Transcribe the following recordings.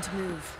time to move.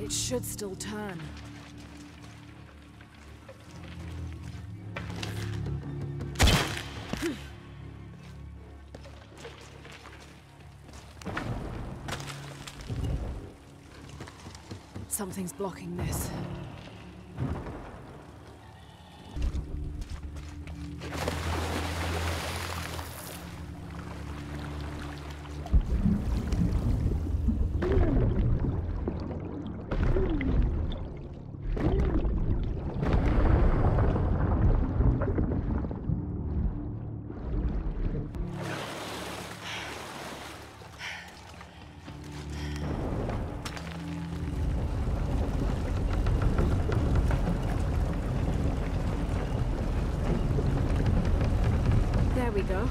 It should still turn. Something's blocking this. There we go.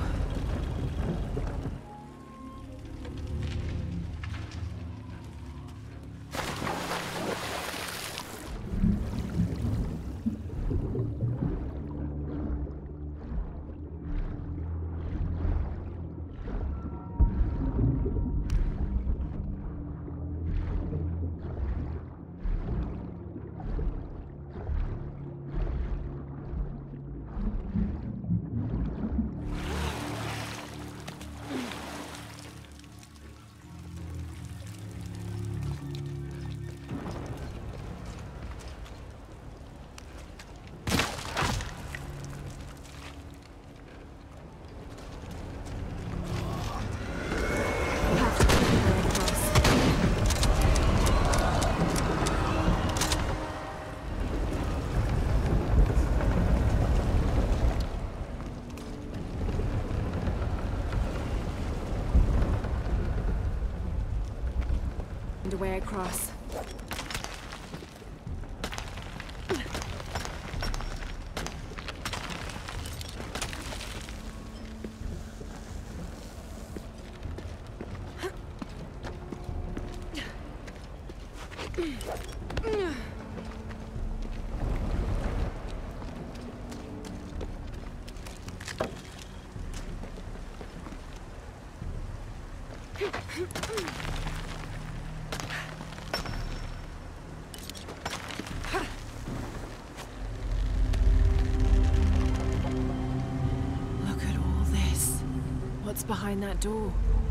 The way across. Behind that door.